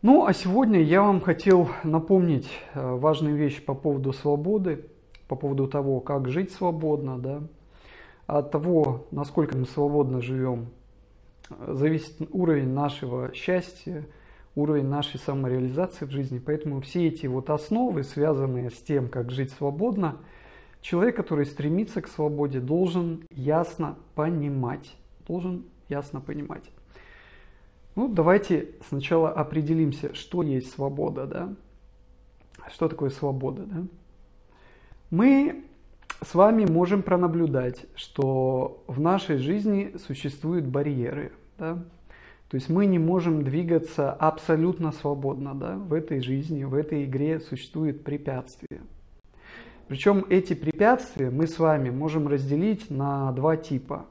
Ну, а сегодня я вам хотел напомнить важную вещь по поводу свободы, по поводу того, как жить свободно, да, от того, насколько мы свободно живем, зависит уровень нашего счастья, уровень нашей самореализации в жизни. Поэтому все эти вот основы, связанные с тем, как жить свободно, человек, который стремится к свободе, должен ясно понимать, Ну, давайте сначала определимся, что есть свобода, да? Что такое свобода, да? Мы с вами можем пронаблюдать, что в нашей жизни существуют барьеры, да? То есть мы не можем двигаться абсолютно свободно, да? В этой жизни, в этой игре существуют препятствия. Причем эти препятствия мы с вами можем разделить на два типа.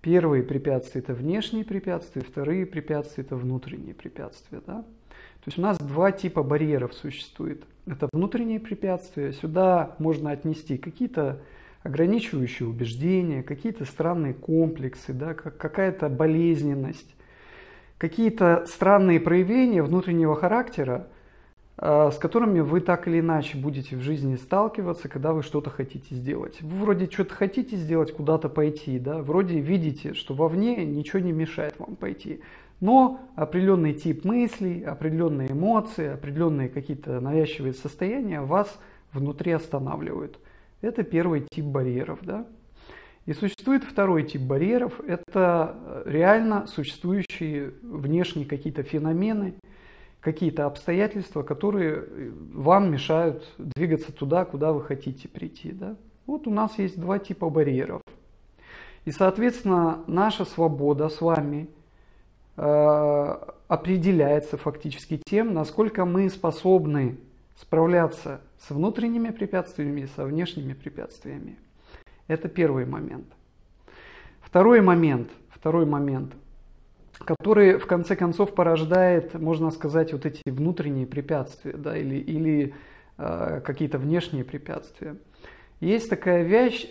Первые препятствия – это внешние препятствия, вторые препятствия – это внутренние препятствия. Да? То есть у нас два типа барьеров существует. Это внутренние препятствия. Сюда можно отнести какие-то ограничивающие убеждения, какие-то странные комплексы, да? Какая-то болезненность, какие-то странные проявления внутреннего характера, с которыми вы так или иначе будете в жизни сталкиваться, когда вы что-то хотите сделать. Вы вроде что-то хотите сделать, куда-то пойти, да, вроде видите, что вовне ничего не мешает вам пойти. Но определенный тип мыслей, определенные эмоции, определенные какие-то навязчивые состояния вас внутри останавливают. Это первый тип барьеров, да. И существует второй тип барьеров, это реально существующие внешние какие-то феномены, какие-то обстоятельства, которые вам мешают двигаться туда, куда вы хотите прийти. Да? Вот у нас есть два типа барьеров. И, соответственно, наша свобода с вами определяется фактически тем, насколько мы способны справляться с внутренними препятствиями и со внешними препятствиями. Это первый момент. Второй момент, который, в конце концов, порождает, можно сказать, вот эти внутренние препятствия, да, или какие-то внешние препятствия. Есть такая вещь,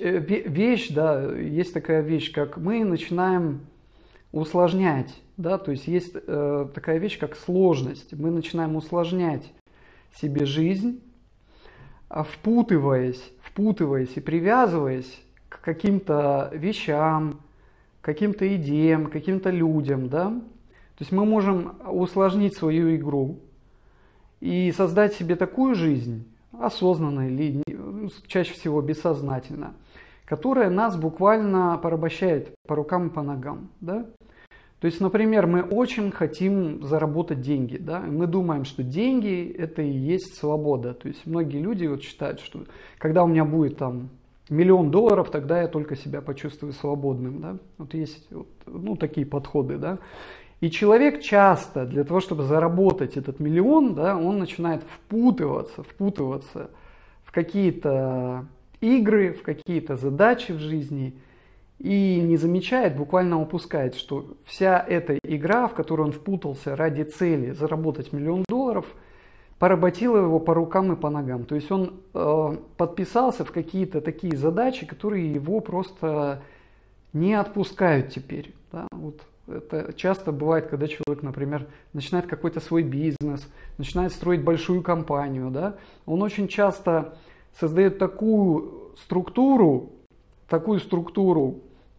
как мы начинаем усложнять, да, то есть есть такая вещь, как сложность. Мы начинаем усложнять себе жизнь, впутываясь и привязываясь к каким-то вещам, каким-то идеям, каким-то людям, да? То есть мы можем усложнить свою игру и создать себе такую жизнь, осознанно или чаще всего бессознательно, которая нас буквально порабощает по рукам и по ногам, да? То есть, например, мы очень хотим заработать деньги, да? Мы думаем, что деньги – это и есть свобода. То есть многие люди вот считают, что когда у меня будет там $1 000 000, тогда я только себя почувствую свободным. Да? Вот есть ну, такие подходы. Да? И человек часто для того, чтобы заработать этот $1 000 000, да, он начинает впутываться в какие-то игры, в какие-то задачи в жизни и не замечает, буквально упускает, что вся эта игра, в которую он впутался ради цели заработать $1 000 000, поработила его по рукам и по ногам. То есть он подписался в какие-то такие задачи, которые его просто не отпускают теперь. Да? Вот это часто бывает, когда человек, например, начинает какой-то свой бизнес, начинает строить большую компанию. Да? Он очень часто создает такую структуру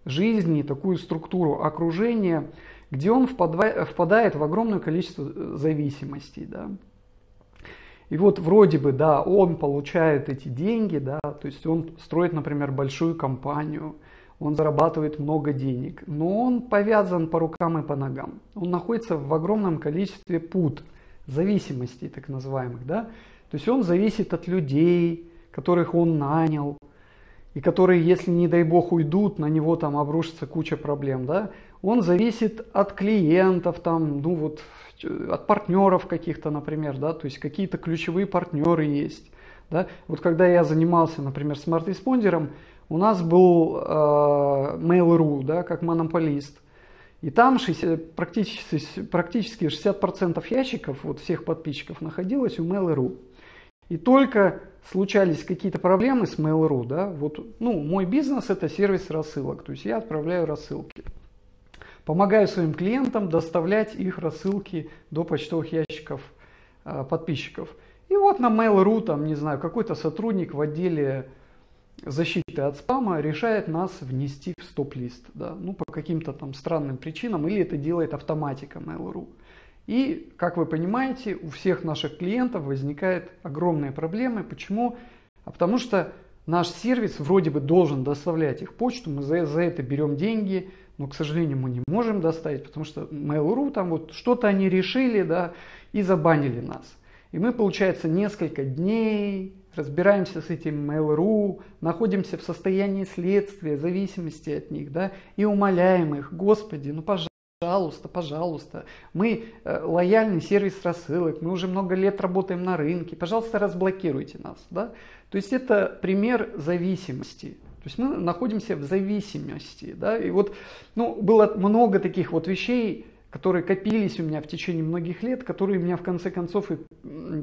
жизни, такую структуру окружения, где он впадает в огромное количество зависимостей. Да? И вот вроде бы, да, он получает эти деньги, да, то есть он строит, например, большую компанию, он зарабатывает много денег, но он повязан по рукам и по ногам. Он находится в огромном количестве пут, зависимостей так называемых, да. То есть он зависит от людей, которых он нанял, и которые, если, не дай бог, уйдут, на него там обрушится куча проблем, да. Он зависит от клиентов, там, ну вот, от партнеров каких-то, например, да, то есть какие-то ключевые партнеры есть, да. Вот когда я занимался, например, смарт-респондером, у нас был Mail.ru, да, как монополист, и там практически 60% ящиков вот всех подписчиков находилось у Mail.ru, и только случались какие-то проблемы с Mail.ru, да, вот, ну, мой бизнес – это сервис рассылок, то есть я отправляю рассылки. Помогаю своим клиентам доставлять их рассылки до почтовых ящиков подписчиков. И вот на Mail.ru, там, не знаю, какой-то сотрудник в отделе защиты от спама решает нас внести в стоп-лист, да, ну, по каким-то там странным причинам, или это делает автоматика Mail.ru. И, как вы понимаете, у всех наших клиентов возникают огромные проблемы. Почему? А потому что наш сервис вроде бы должен доставлять их почту, мы за это берем деньги, но, к сожалению, мы не можем доставить, потому что Mail.ru там вот что-то они решили, да, и забанили нас. И мы, получается, несколько дней разбираемся с этим Mail.ru, находимся в состоянии следствия, зависимости от них, да, и умоляем их: Господи, ну пожалуйста, пожалуйста, мы лояльный сервис рассылок, мы уже много лет работаем на рынке, пожалуйста, разблокируйте нас, да. То есть это пример зависимости. То есть мы находимся в зависимости, да, и вот, ну, было много таких вот вещей, которые копились у меня в течение многих лет, которые меня в конце концов и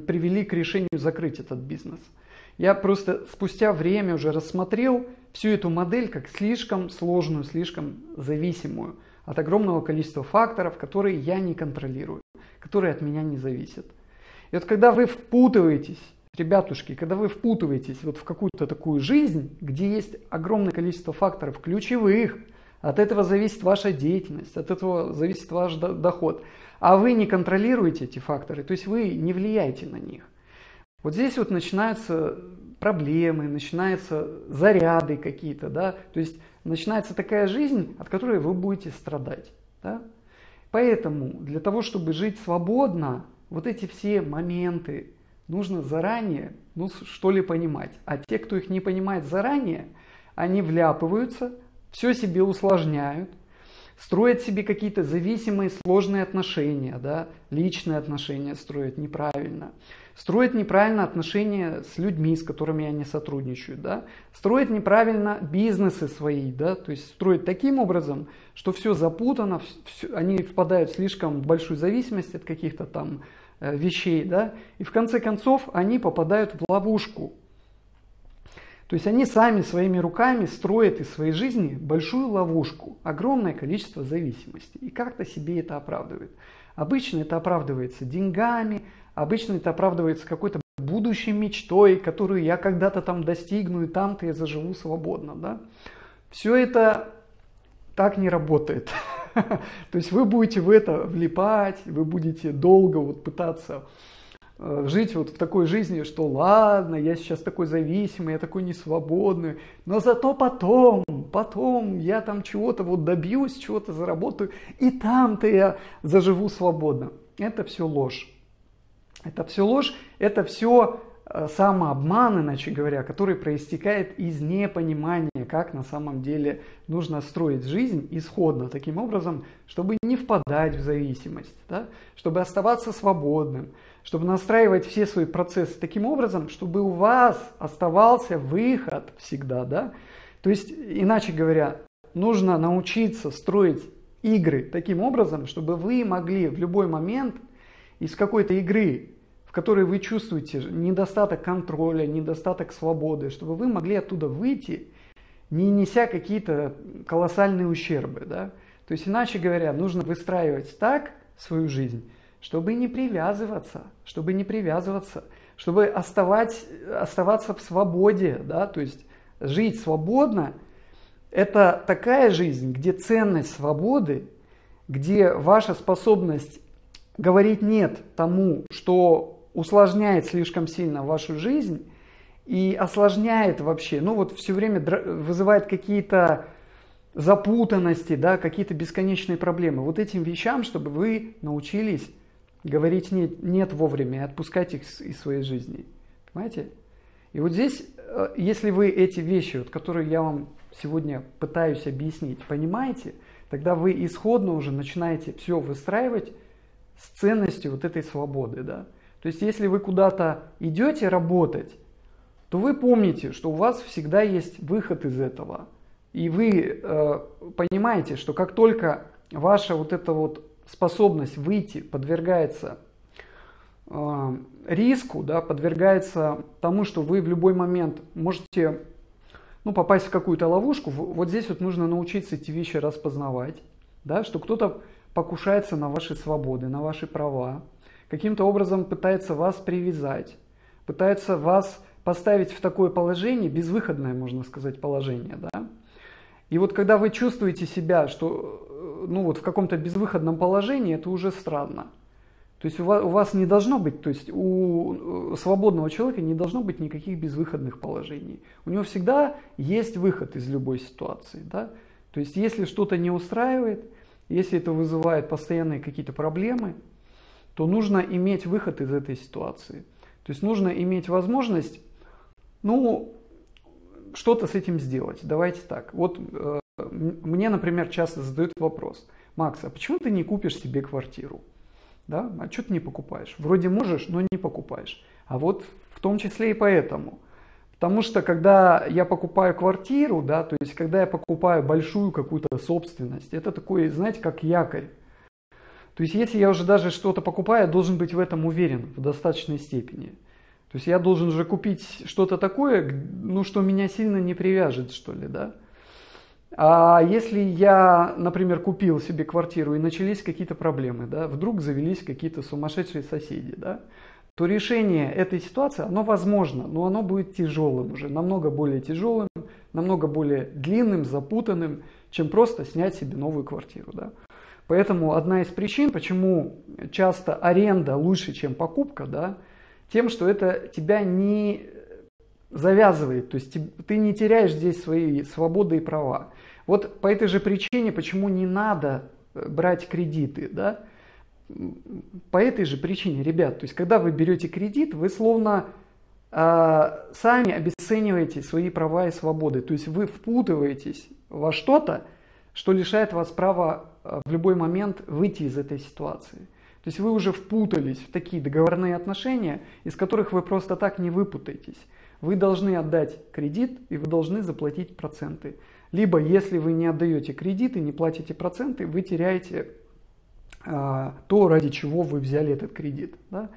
привели к решению закрыть этот бизнес. Я просто спустя время уже рассмотрел всю эту модель как слишком сложную, слишком зависимую от огромного количества факторов, которые я не контролирую, которые от меня не зависят. И вот когда вы впутываетесь, ребятушки, когда вы впутываетесь вот в какую-то такую жизнь, где есть огромное количество факторов ключевых, от этого зависит ваша деятельность, от этого зависит ваш доход, а вы не контролируете эти факторы, то есть вы не влияете на них. Вот здесь вот начинаются проблемы, начинаются заряды какие-то, да, то есть начинается такая жизнь, от которой вы будете страдать, да? Поэтому для того, чтобы жить свободно, вот эти все моменты нужно заранее, ну, что ли, понимать. А те, кто их не понимает заранее, они вляпываются, все себе усложняют, строят себе какие-то зависимые сложные отношения, да? Личные отношения строят неправильно, строят неправильно отношения с людьми, с которыми они сотрудничают, да? Строят неправильно бизнесы свои, да? То есть строят таким образом, что все запутано, они впадают в слишком большую зависимость от каких-то там вещей, да, и в конце концов они попадают в ловушку. То есть они сами своими руками строят из своей жизни большую ловушку, огромное количество зависимостей, и как-то себе это оправдывает. Обычно это оправдывается деньгами, обычно это оправдывается какой-то будущей мечтой, которую я когда-то там достигну, и там-то я заживу свободно, да. Все это так не работает. То есть вы будете в это влипать, вы будете долго вот пытаться жить вот в такой жизни, что ладно, я сейчас такой зависимый, я такой несвободный, но зато потом я там чего-то вот добьюсь, чего-то заработаю, и там-то я заживу свободно. Это все ложь. Это все ложь, это все самообман, иначе говоря, который проистекает из непонимания, как на самом деле нужно строить жизнь исходно, таким образом, чтобы не впадать в зависимость, да? Чтобы оставаться свободным, чтобы настраивать все свои процессы таким образом, чтобы у вас оставался выход всегда, да? То есть, иначе говоря, нужно научиться строить игры таким образом, чтобы вы могли в любой момент из какой-то игры, в которой вы чувствуете недостаток контроля, недостаток свободы, чтобы вы могли оттуда выйти, не неся какие-то колоссальные ущербы, да? То есть, иначе говоря, нужно выстраивать так свою жизнь, чтобы не привязываться, чтобы оставаться в свободе, да? То есть жить свободно – это такая жизнь, где ценность свободы, где ваша способность говорить «нет» тому, что усложняет слишком сильно вашу жизнь и осложняет вообще, ну вот все время вызывает какие-то запутанности, да, какие-то бесконечные проблемы. Вот этим вещам, чтобы вы научились говорить «нет» вовремя и отпускать их из своей жизни. Понимаете? И вот здесь, если вы эти вещи, вот, которые я вам сегодня пытаюсь объяснить, понимаете, тогда вы исходно уже начинаете все выстраивать с ценностью вот этой свободы, да. То есть, если вы куда-то идете работать, то вы помните, что у вас всегда есть выход из этого. И вы понимаете, что как только ваша вот эта вот способность выйти подвергается риску, да, подвергается тому, что вы в любой момент можете, ну, попасть в какую-то ловушку, вот здесь вот нужно научиться эти вещи распознавать, да, что кто-то покушается на ваши свободы, на ваши права, каким-то образом пытается вас привязать, пытается вас поставить в такое положение, безвыходное, можно сказать, положение, да. И вот когда вы чувствуете себя, что, ну вот в каком-то безвыходном положении, это уже странно. То есть у вас не должно быть, то есть у свободного человека не должно быть никаких безвыходных положений. У него всегда есть выход из любой ситуации, да. То есть если что-то не устраивает, если это вызывает постоянные какие-то проблемы, то нужно иметь выход из этой ситуации. То есть нужно иметь возможность, ну, что-то с этим сделать. Давайте так. Вот мне, например, часто задают вопрос: Макс, а почему ты не купишь себе квартиру? Да? А что ты не покупаешь? Вроде можешь, но не покупаешь. А вот в том числе и поэтому. Потому что когда я покупаю квартиру, да, то есть когда я покупаю большую какую-то собственность, это такой, знаете, как якорь. То есть если я уже даже что-то покупаю, я должен быть в этом уверен в достаточной степени. То есть я должен уже купить что-то такое, ну, что меня сильно не привяжет, что ли, да. А если я, например, купил себе квартиру и начались какие-то проблемы, да, вдруг завелись какие-то сумасшедшие соседи, да, то решение этой ситуации, оно возможно, но оно будет тяжелым уже, намного более тяжелым, намного более длинным, запутанным, чем просто снять себе новую квартиру, да. Поэтому одна из причин, почему часто аренда лучше, чем покупка, да, тем, что это тебя не завязывает, то есть ты не теряешь здесь свои свободы и права. Вот по этой же причине, почему не надо брать кредиты, да? По этой же причине, ребят, то есть когда вы берете кредит, вы словно сами обесцениваете свои права и свободы, то есть вы впутываетесь во что-то, что лишает вас права в любой момент выйти из этой ситуации. То есть вы уже впутались в такие договорные отношения, из которых вы просто так не выпутаетесь. Вы должны отдать кредит и вы должны заплатить проценты. Либо если вы не отдаете кредит и не платите проценты, вы теряете то, ради чего вы взяли этот кредит. Да?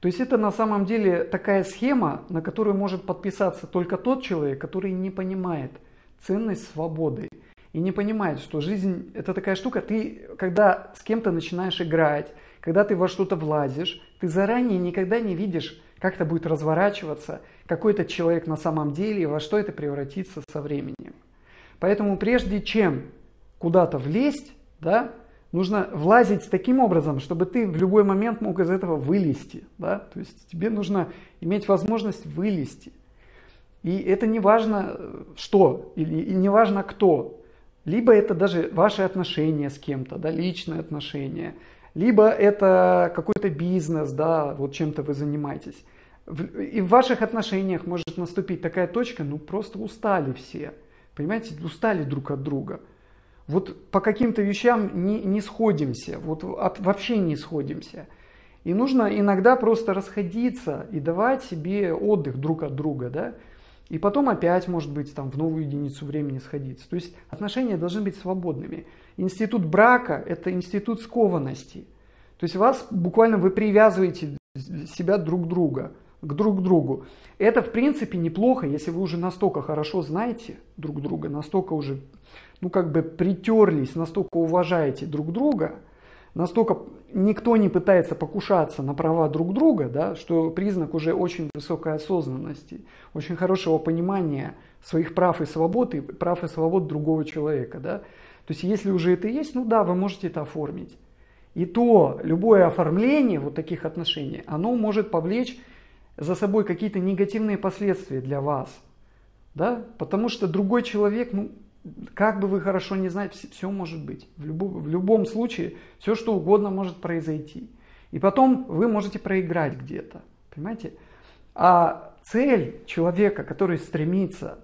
То есть это на самом деле такая схема, на которую может подписаться только тот человек, который не понимает ценность свободы и не понимает, что жизнь — это такая штука, ты когда с кем-то начинаешь играть, когда ты во что-то влазишь, ты заранее никогда не видишь, как это будет разворачиваться, какой этот человек на самом деле и во что это превратится со временем. Поэтому прежде чем куда-то влезть, да, нужно влазить таким образом, чтобы ты в любой момент мог из этого вылезти. Да? То есть тебе нужно иметь возможность вылезти. И это не важно что, и не важно кто. Либо это даже ваши отношения с кем-то, да, личные отношения, либо это какой-то бизнес, да, вот чем-то вы занимаетесь. И в ваших отношениях может наступить такая точка, ну просто устали все, понимаете, устали друг от друга. Вот по каким-то вещам не сходимся, вот вообще не сходимся. И нужно иногда просто расходиться и давать себе отдых друг от друга, да. И потом опять, может быть, там, в новую единицу времени сходиться. То есть отношения должны быть свободными. Институт брака – это институт скованности. То есть вас буквально вы привязываете себя друг к другу. Это, в принципе, неплохо, если вы уже настолько хорошо знаете друг друга, настолько уже, ну, как бы притерлись, настолько уважаете друг друга, настолько никто не пытается покушаться на права друг друга, да, что признак уже очень высокой осознанности, очень хорошего понимания своих прав и свобод другого человека. Да. То есть если уже это есть, ну да, вы можете это оформить. И то любое оформление вот таких отношений, оно может повлечь за собой какие-то негативные последствия для вас. Да? Потому что другой человек, ну, как бы вы хорошо не знали, все может быть. В любом случае, все что угодно может произойти. И потом вы можете проиграть где-то. Понимаете? А цель человека, который стремится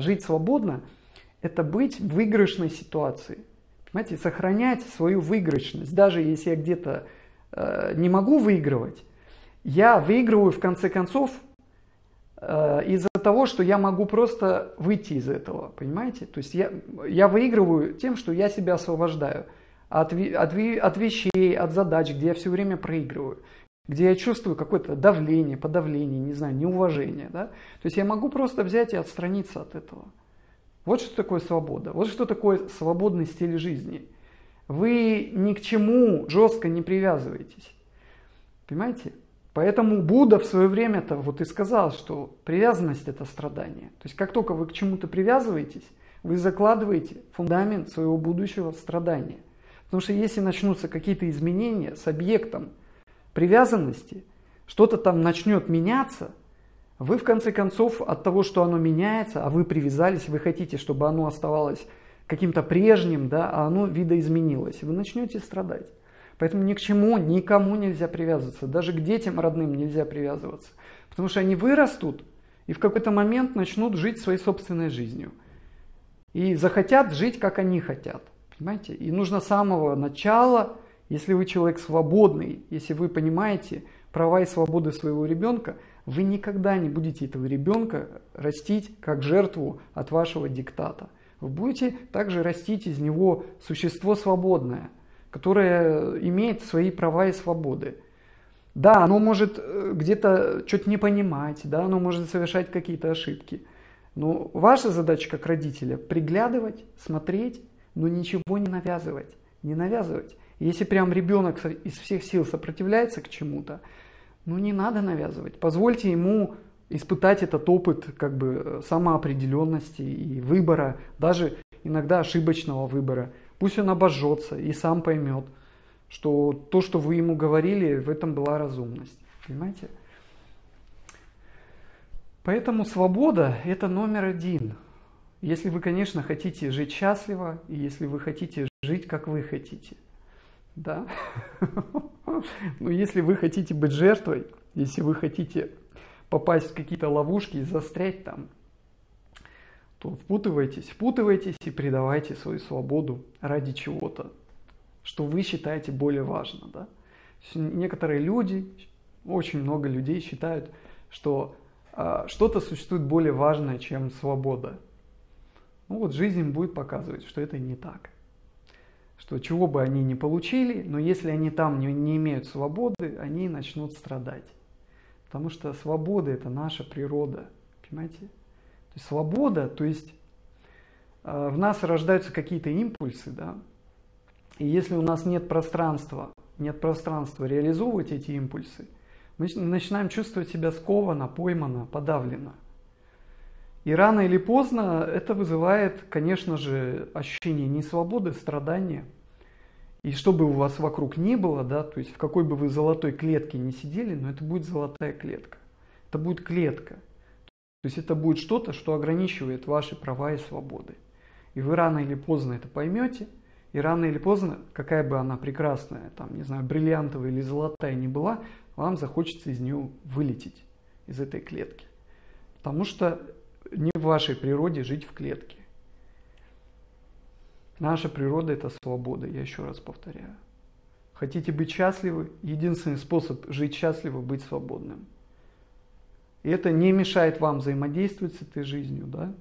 жить свободно, это быть в выигрышной ситуации. Понимаете? Сохранять свою выигрышность. Даже если я где-то не могу выигрывать, я выигрываю в конце концов из-за того, что я могу просто выйти из этого, понимаете? То есть я выигрываю тем, что я себя освобождаю от вещей, от задач, где я все время проигрываю, где я чувствую какое-то давление, подавление, не знаю, неуважение, да? То есть я могу просто взять и отстраниться от этого. Вот что такое свобода, вот что такое свободный стиль жизни. Вы ни к чему жестко не привязываетесь. Понимаете? Поэтому Будда в свое время-то вот и сказал, что привязанность – это страдание. То есть как только вы к чему-то привязываетесь, вы закладываете фундамент своего будущего страдания. Потому что если начнутся какие-то изменения с объектом привязанности, что-то там начнет меняться, вы в конце концов от того, что оно меняется, а вы привязались, вы хотите, чтобы оно оставалось каким-то прежним, да, а оно видоизменилось, вы начнете страдать. Поэтому ни к чему, никому нельзя привязываться. Даже к детям родным нельзя привязываться. Потому что они вырастут и в какой-то момент начнут жить своей собственной жизнью. И захотят жить, как они хотят. Понимаете? И нужно с самого начала, если вы человек свободный, если вы понимаете права и свободы своего ребенка, вы никогда не будете этого ребенка растить как жертву от вашего диктата. Вы будете также растить из него существо свободное, которое имеет свои права и свободы. Да, оно может где-то что-то не понимать, да, оно может совершать какие-то ошибки. Но ваша задача как родителя – приглядывать, смотреть, но ничего не навязывать. Не навязывать. Если прям ребенок из всех сил сопротивляется к чему-то, ну не надо навязывать. Позвольте ему испытать этот опыт как бы самоопределенности и выбора, даже иногда ошибочного выбора. Пусть он обожжется и сам поймет, что то, что вы ему говорили, в этом была разумность. Понимаете? Поэтому свобода – это номер один. Если вы, конечно, хотите жить счастливо, и если вы хотите жить, как вы хотите. Да? Но если вы хотите быть жертвой, если вы хотите попасть в какие-то ловушки и застрять там, то впутывайтесь и предавайте свою свободу ради чего-то, что вы считаете более важным. Да? Некоторые люди, очень много людей считают, что что-то существует более важное, чем свобода. Ну вот жизнь им будет показывать, что это не так. Что чего бы они ни получили, но если они там не имеют свободы, они начнут страдать. Потому что свобода – это наша природа. Понимаете? Свобода, то есть в нас рождаются какие-то импульсы, да, и если у нас нет пространства реализовывать эти импульсы, мы начинаем чувствовать себя скованно, поймано, подавлено. И рано или поздно это вызывает, конечно же, ощущение несвободы, страдания. И что бы у вас вокруг ни было, да, то есть в какой бы вы золотой клетке ни сидели, но это будет золотая клетка. Это будет клетка. То есть это будет что-то, что ограничивает ваши права и свободы. И вы рано или поздно это поймете, и рано или поздно, какая бы она прекрасная, там, не знаю, бриллиантовая или золотая не была, вам захочется из нее вылететь, из этой клетки. Потому что не в вашей природе жить в клетке. Наша природа – это свобода, я еще раз повторяю. Хотите быть счастливы? Единственный способ жить счастливо – быть свободным. И это не мешает вам взаимодействовать с этой жизнью, да?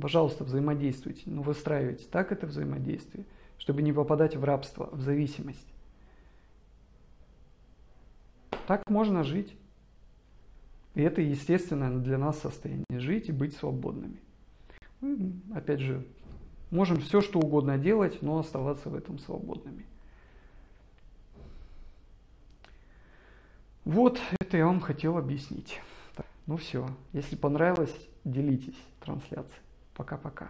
Пожалуйста, взаимодействуйте, но выстраивайте так это взаимодействие, чтобы не попадать в рабство, в зависимость. Так можно жить. И это естественное для нас состояние – жить и быть свободными. Мы, опять же, можем все, что угодно делать, но оставаться в этом свободными. Вот это я вам хотел объяснить. Ну все, если понравилось, делитесь трансляцией. Пока-пока.